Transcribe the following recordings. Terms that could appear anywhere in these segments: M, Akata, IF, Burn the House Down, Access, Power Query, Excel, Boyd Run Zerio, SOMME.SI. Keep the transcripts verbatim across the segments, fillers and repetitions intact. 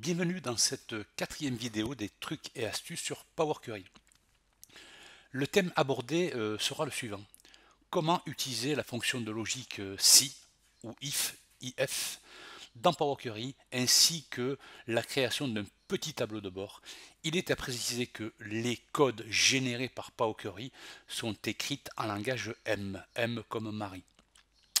Bienvenue dans cette quatrième vidéo des trucs et astuces sur Power Query. Le thème abordé sera le suivant. Comment utiliser la fonction de logique si ou if, I F dans Power Query ainsi que la création d'un petit tableau de bord. Il est à préciser que les codes générés par Power Query sont écrits en langage M, M comme Marie.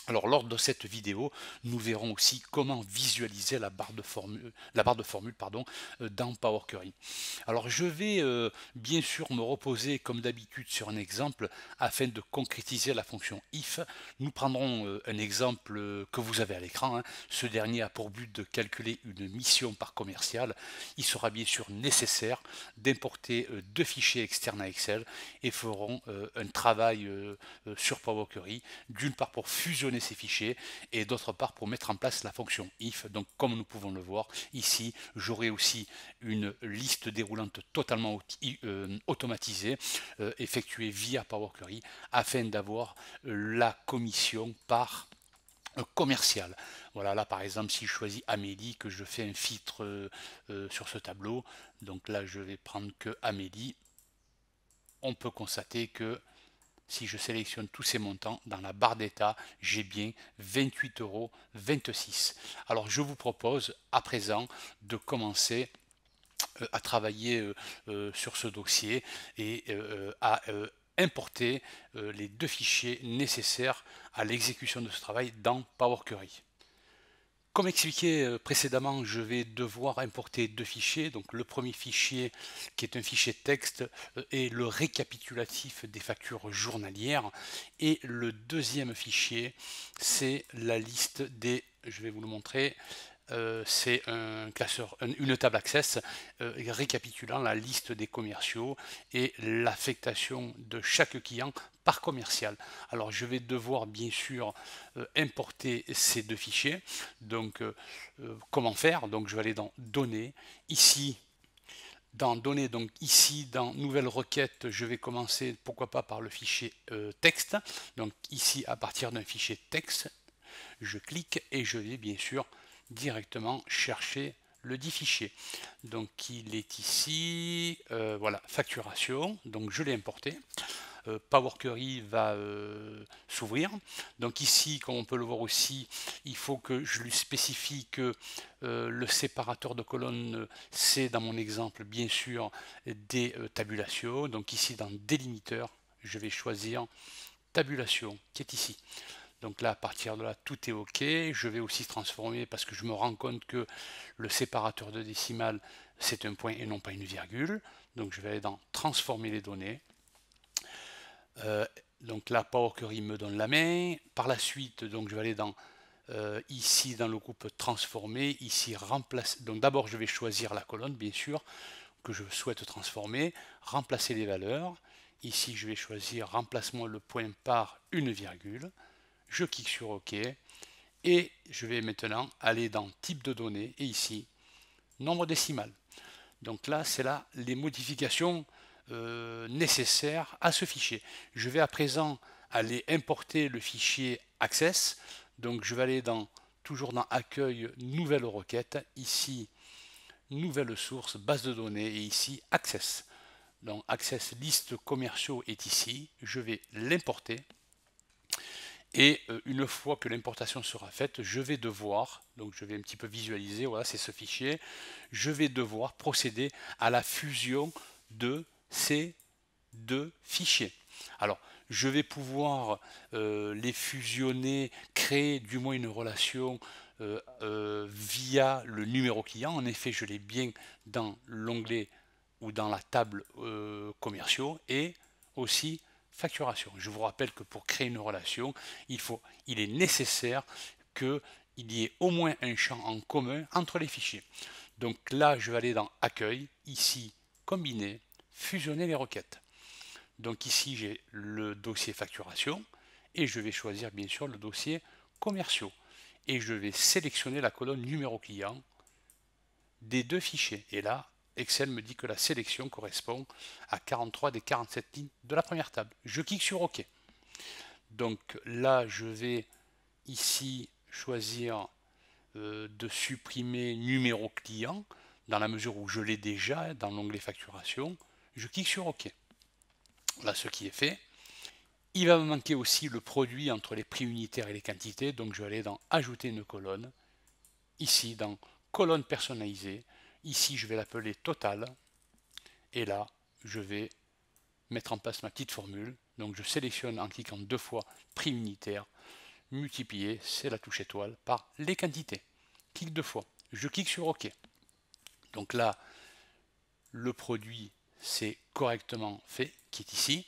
Alors lors de cette vidéo, nous verrons aussi comment visualiser la barre de formule, la barre de formule pardon, dans Power Query. Alors je vais euh, bien sûr me reposer comme d'habitude sur un exemple afin de concrétiser la fonction if. Nous prendrons euh, un exemple que vous avez à l'écran. Hein. Ce dernier a pour but de calculer une mission par commercial. Il sera bien sûr nécessaire d'importer euh, deux fichiers externes à Excel et ferons euh, un travail euh, euh, sur Power Query, d'une part pour fusionner ces fichiers et d'autre part pour mettre en place la fonction if. Donc comme nous pouvons le voir ici, j'aurai aussi une liste déroulante totalement automatisée euh, effectuée via Power Query afin d'avoir la commission par commercial. Voilà, là par exemple si je choisis Amélie, que je fais un filtre euh, euh, sur ce tableau, donc là je vais prendre que Amélie, on peut constater que si je sélectionne tous ces montants, dans la barre d'état, j'ai bien vingt-huit euros vingt-six. Alors je vous propose à présent de commencer à travailler sur ce dossier et à importer les deux fichiers nécessaires à l'exécution de ce travail dans Power Query. Comme expliqué précédemment, je vais devoir importer deux fichiers. Donc le premier fichier qui est un fichier texte est le récapitulatif des factures journalières et le deuxième fichier c'est la liste des, je vais vous le montrer, euh, c'est un classeur, une table Access euh, récapitulant la liste des commerciaux et l'affectation de chaque client par commercial. Alors je vais devoir bien sûr euh, importer ces deux fichiers. Donc euh, euh, comment faire? Donc je vais aller dans données, ici dans données, donc ici dans nouvelle requête, je vais commencer pourquoi pas par le fichier euh, texte. Donc ici à partir d'un fichier texte, je clique et je vais bien sûr directement chercher le dit fichier. Donc il est ici, euh, voilà, facturation, donc je l'ai importé. Power Query va euh, s'ouvrir. Donc ici, comme on peut le voir aussi, il faut que je lui spécifie que euh, le séparateur de colonnes, c'est dans mon exemple, bien sûr, des euh, tabulations. Donc ici, dans délimiteur, je vais choisir tabulation, qui est ici. Donc là, à partir de là, tout est OK. Je vais aussi transformer parce que je me rends compte que le séparateur de décimales, c'est un point et non pas une virgule. Donc je vais aller dans transformer les données. Euh, donc là Power Query me donne la main. Par la suite, donc je vais aller dans euh, ici dans le groupe transformer, ici remplacer. Donc d'abord je vais choisir la colonne bien sûr que je souhaite transformer, remplacer les valeurs. Ici je vais choisir remplace-moi le point par une virgule. Je clique sur OK et je vais maintenant aller dans type de données et ici nombre décimal. Donc là c'est là les modifications Euh, nécessaire à ce fichier. Je vais à présent aller importer le fichier Access. Donc je vais aller dans toujours dans accueil, nouvelle requête, ici nouvelle source, base de données et ici Access. Donc Access liste commerciaux est ici. Je vais l'importer et euh, une fois que l'importation sera faite, je vais devoir, donc je vais un petit peu visualiser, voilà c'est ce fichier, je vais devoir procéder à la fusion de ces deux fichiers. Alors, je vais pouvoir euh, les fusionner, créer du moins une relation euh, euh, via le numéro client. En effet, je l'ai bien dans l'onglet ou dans la table euh, commerciaux et aussi facturation. Je vous rappelle que pour créer une relation, il faut, il est nécessaire qu'il y ait au moins un champ en commun entre les fichiers. Donc là, je vais aller dans accueil, ici combiner, fusionner les requêtes. Donc ici j'ai le dossier facturation et je vais choisir bien sûr le dossier commerciaux et je vais sélectionner la colonne numéro client des deux fichiers et là Excel me dit que la sélection correspond à quarante-trois des quarante-sept lignes de la première table. Je clique sur OK. Donc là je vais ici choisir euh, de supprimer numéro client. dans la mesure où je l'ai déjà dans l'onglet facturation, je clique sur OK. Là, ce qui est fait. Il va me manquer aussi le produit entre les prix unitaires et les quantités, donc je vais aller dans ajouter une colonne, ici dans colonne personnalisée, ici je vais l'appeler total, et là je vais mettre en place ma petite formule, donc je sélectionne en cliquant deux fois prix unitaire, multiplié, c'est la touche étoile, par les quantités, clique deux fois, je clique sur OK. Donc là, le produit c'est correctement fait, qui est ici.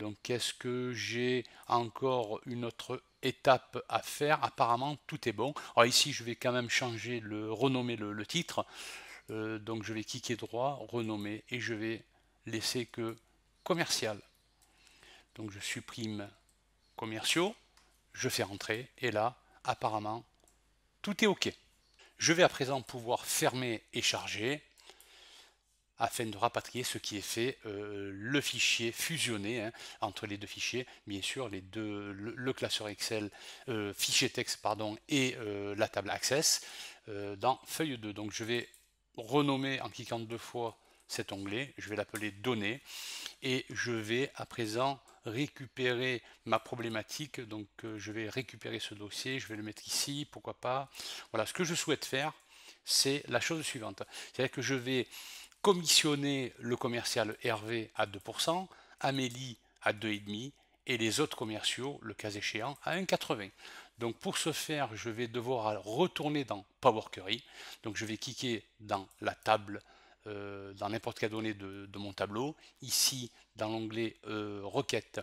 Donc, est-ce que j'ai encore une autre étape à faire? Apparemment, tout est bon. Alors ici, je vais quand même changer, le, renommer le, le titre. Euh, donc, je vais cliquer droit, renommer, et je vais laisser que commercial. Donc, je supprime commerciaux, je fais rentrer, et là, apparemment, tout est OK. Je vais à présent pouvoir fermer et charger, afin de rapatrier ce qui est fait, euh, le fichier fusionné hein, entre les deux fichiers, bien sûr, les deux, le, le classeur Excel, euh, fichier texte pardon, et euh, la table Access, euh, dans feuille deux. Donc je vais renommer en cliquant deux fois cet onglet, je vais l'appeler données, et je vais à présent récupérer ma problématique, donc euh, je vais récupérer ce dossier, je vais le mettre ici, pourquoi pas. Voilà, ce que je souhaite faire, c'est la chose suivante, c'est-à-dire que je vais commissionner le commercial Hervé à deux pour cent, Amélie à deux virgule cinq pour cent et les autres commerciaux, le cas échéant, à un virgule quatre-vingts pour cent. Donc pour ce faire, je vais devoir retourner dans Power Query. Donc je vais cliquer dans la table, euh, dans n'importe quelle donnée de, de mon tableau. Ici, dans l'onglet euh, Requêtes,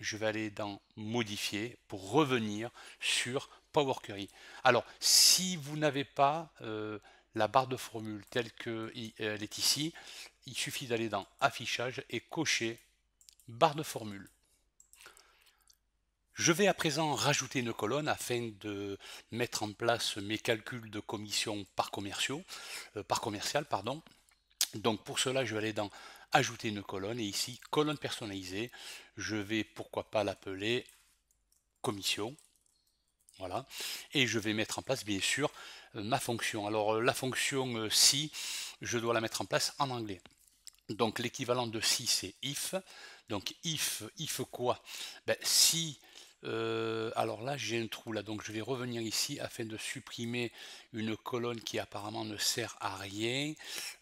je vais aller dans Modifier pour revenir sur Power Query. Alors, si vous n'avez pas... Euh, la barre de formule telle qu'elle est ici, il suffit d'aller dans affichage et cocher barre de formule. Je vais à présent rajouter une colonne afin de mettre en place mes calculs de commission par, commerciaux, euh, par commercial. Pardon. Donc pour cela, je vais aller dans ajouter une colonne et ici colonne personnalisée. Je vais pourquoi pas l'appeler commission. Voilà, et je vais mettre en place bien sûr ma fonction. Alors la fonction euh, si, je dois la mettre en place en anglais. Donc l'équivalent de si c'est if. Donc if, if quoi? Ben, si, euh, alors là j'ai un trou là, donc je vais revenir ici afin de supprimer une colonne qui apparemment ne sert à rien.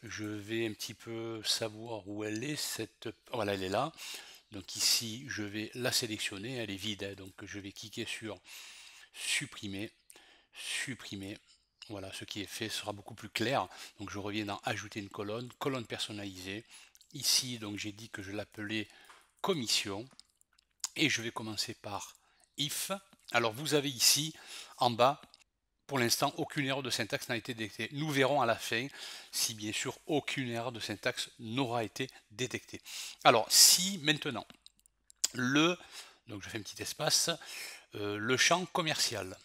Je vais un petit peu savoir où elle est, cette... Voilà, elle est là. Donc ici je vais la sélectionner, elle est vide, hein, donc je vais cliquer sur... supprimer, supprimer, voilà, ce qui est fait sera beaucoup plus clair. Donc je reviens dans ajouter une colonne, colonne personnalisée, ici donc j'ai dit que je l'appelais commission, et je vais commencer par if. Alors vous avez ici, en bas, pour l'instant aucune erreur de syntaxe n'a été détectée, nous verrons à la fin si bien sûr aucune erreur de syntaxe n'aura été détectée. Alors si maintenant, le, donc je fais un petit espace, Euh, le champ commercial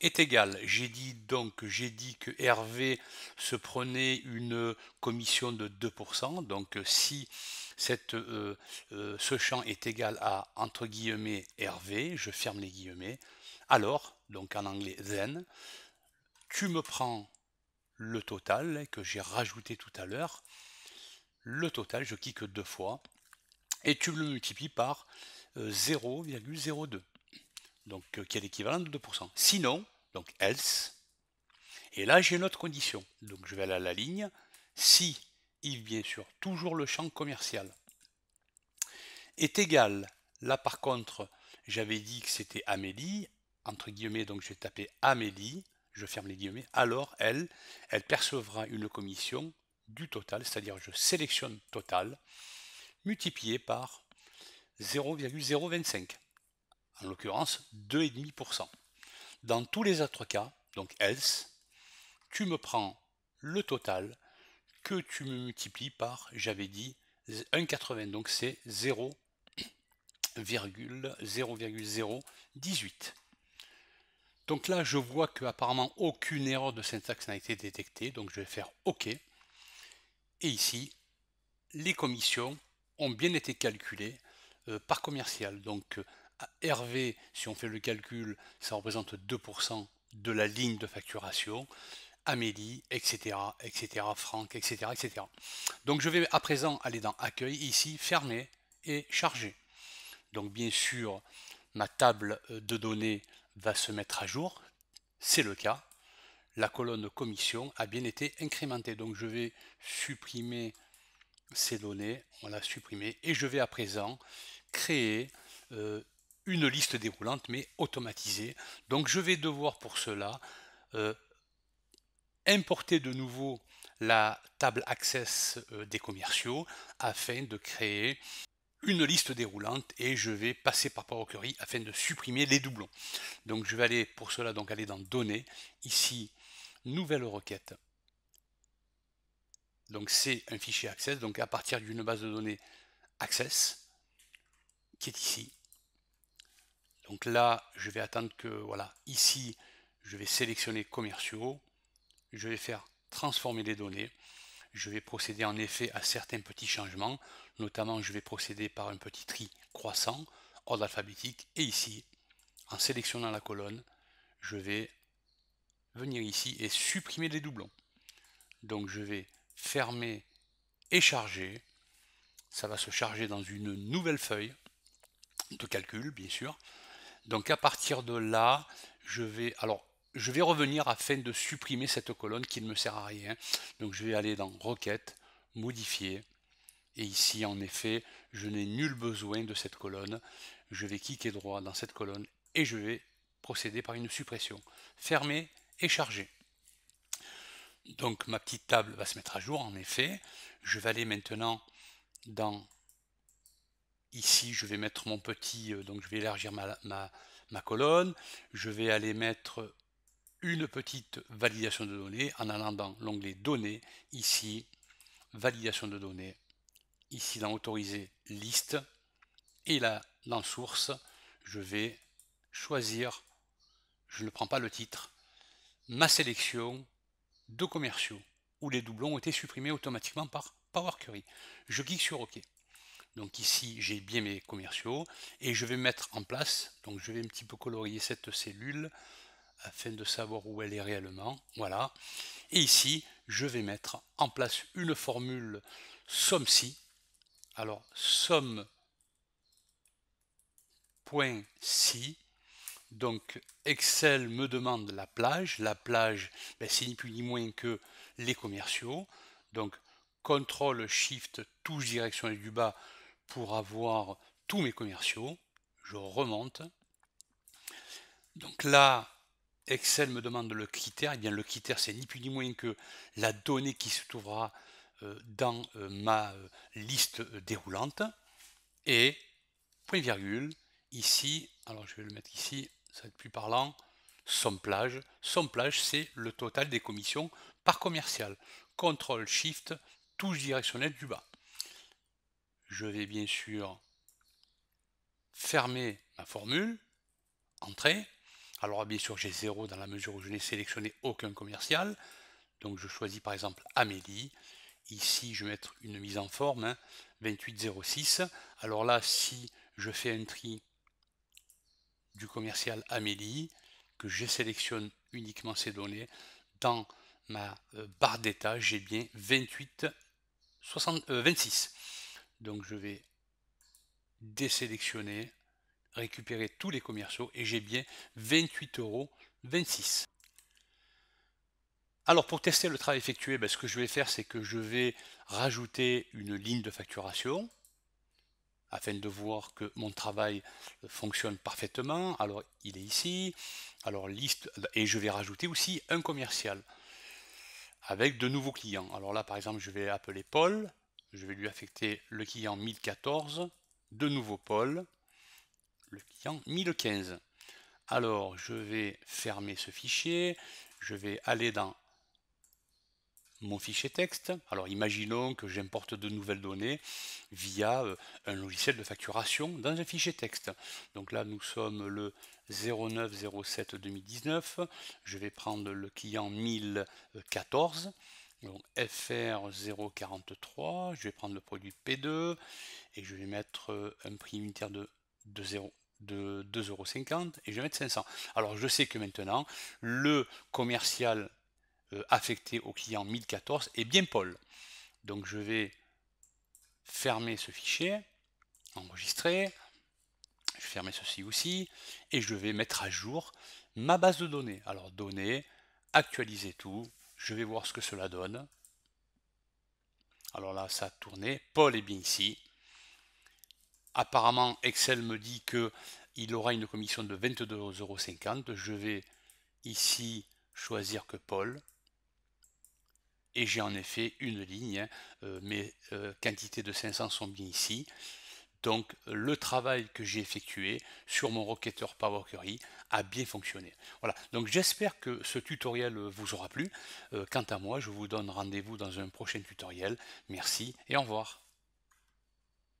est égal. J'ai dit donc j'ai dit que Hervé se prenait une commission de deux pour cent. Donc si cette, euh, euh, ce champ est égal à entre guillemets Hervé, je ferme les guillemets. Alors donc en anglais then, tu me prends le total que j'ai rajouté tout à l'heure. Le total, je clique deux fois et tu le multiplies par euh, zéro virgule zéro deux. Donc, euh, qui est l'équivalent de deux pour cent. Sinon, donc else, et là j'ai une autre condition. Donc je vais aller à la ligne, si, if bien sûr, toujours le champ commercial, est égal, là par contre, j'avais dit que c'était Amélie, entre guillemets, donc je vais taper Amélie, je ferme les guillemets, alors elle, elle percevra une commission du total, c'est-à-dire je sélectionne total, multiplié par zéro virgule zéro vingt-cinq. En l'occurrence deux virgule cinq pour cent. Dans tous les autres cas, donc else, tu me prends le total que tu me multiplies par, j'avais dit, un virgule quatre-vingts, donc c'est zéro virgule zéro zéro un huit. Donc là, je vois qu'apparemment aucune erreur de syntaxe n'a été détectée, donc je vais faire OK. Et ici, les commissions ont bien été calculées euh, par commercial, donc euh, Hervé, si on fait le calcul, ça représente deux pour cent de la ligne de facturation. Amélie, et cetera, et cetera, Franck, et cetera, et cetera. Donc je vais à présent aller dans Accueil, ici, fermer et charger. Donc bien sûr, ma table de données va se mettre à jour, c'est le cas. La colonne commission a bien été incrémentée. Donc je vais supprimer ces données, on l'a supprimée, et je vais à présent créer euh, une liste déroulante, mais automatisée. Donc je vais devoir pour cela euh, importer de nouveau la table Access euh, des commerciaux afin de créer une liste déroulante, et je vais passer par Power Query afin de supprimer les doublons. Donc je vais aller pour cela donc aller dans Données, ici nouvelle requête. Donc c'est un fichier Access, donc à partir d'une base de données Access qui est ici. Donc là je vais attendre que voilà, ici je vais sélectionner commerciaux, je vais faire transformer les données. Je vais procéder en effet à certains petits changements, notamment je vais procéder par un petit tri croissant, ordre alphabétique, et ici, en sélectionnant la colonne, je vais venir ici et supprimer les doublons. Donc je vais fermer et charger, ça va se charger dans une nouvelle feuille de calcul, bien sûr. Donc à partir de là, je vais... alors, je vais revenir afin de supprimer cette colonne qui ne me sert à rien. Donc je vais aller dans Requête, Modifier. Et ici, en effet, je n'ai nul besoin de cette colonne. Je vais cliquer droit dans cette colonne et je vais procéder par une suppression. Fermer et charger. Donc ma petite table va se mettre à jour, en effet. Je vais aller maintenant dans... Ici, je vais mettre mon petit... Donc je vais élargir ma, ma, ma colonne. Je vais aller mettre... une petite validation de données en allant dans l'onglet Données, ici, validation de données, ici dans Autoriser, liste, et là, dans Source, je vais choisir, je ne prends pas le titre, ma sélection de commerciaux, où les doublons ont été supprimés automatiquement par Power Query. Je clique sur OK. Donc ici, j'ai bien mes commerciaux, et je vais mettre en place, donc je vais un petit peu colorier cette cellule, afin de savoir où elle est réellement, voilà. Et ici, je vais mettre en place une formule SOMME.SI. Alors, SOMME.SI. Donc, Excel me demande la plage. La plage, ben, c'est ni plus ni moins que les commerciaux. Donc, contrôle, shift, touche direction et du bas pour avoir tous mes commerciaux. Je remonte. Donc là, Excel me demande le critère, et eh bien le critère c'est ni plus ni moins que la donnée qui se trouvera dans ma liste déroulante, et point virgule, ici, alors je vais le mettre ici, ça va être plus parlant, somme plage, somme plage c'est le total des commissions par commercial, contrôle shift, touche directionnelle du bas. Je vais bien sûr fermer ma formule, entrée. Alors bien sûr j'ai zéro dans la mesure où je n'ai sélectionné aucun commercial, donc je choisis par exemple Amélie, ici je vais mettre une mise en forme, hein, vingt-huit zéro six, alors là si je fais un tri du commercial Amélie, que je sélectionne uniquement ces données, dans ma euh, barre d'état j'ai bien vingt-huit soixante, euh, vingt-six, donc je vais désélectionner, récupérer tous les commerciaux et j'ai bien vingt-huit euros vingt-six. Alors pour tester le travail effectué, ben ce que je vais faire c'est que je vais rajouter une ligne de facturation afin de voir que mon travail fonctionne parfaitement. Alors il est ici, alors liste, et je vais rajouter aussi un commercial avec de nouveaux clients. Alors là par exemple je vais appeler Paul, je vais lui affecter le client mille quatorze, de nouveau Paul, le client mille quinze. Alors je vais fermer ce fichier, je vais aller dans mon fichier texte. Alors imaginons que j'importe de nouvelles données via un logiciel de facturation dans un fichier texte. Donc là nous sommes le zéro neuf zéro sept deux mille dix-neuf, je vais prendre le client mille quatorze, donc F R zéro quarante-trois, je vais prendre le produit P deux et je vais mettre un prix unitaire de deux euros cinquante et je vais mettre cinq cents. Alors je sais que maintenant le commercial euh, affecté au client mille quatorze est bien Paul. Donc je vais fermer ce fichier, enregistrer, je vais fermer ceci aussi, et je vais mettre à jour ma base de données. Alors données, actualiser tout, je vais voir ce que cela donne. Alors là, ça a tourné, Paul est bien ici. Apparemment, Excel me dit qu'il aura une commission de vingt-deux euros cinquante. Je vais ici choisir que Paul. Et j'ai en effet une ligne. Euh, mes euh, quantités de cinq cents sont bien ici. Donc, le travail que j'ai effectué sur mon requêteur Power Query a bien fonctionné. Voilà, donc j'espère que ce tutoriel vous aura plu. Euh, quant à moi, je vous donne rendez-vous dans un prochain tutoriel. Merci et au revoir.